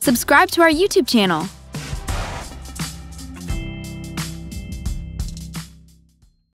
Subscribe to our YouTube channel.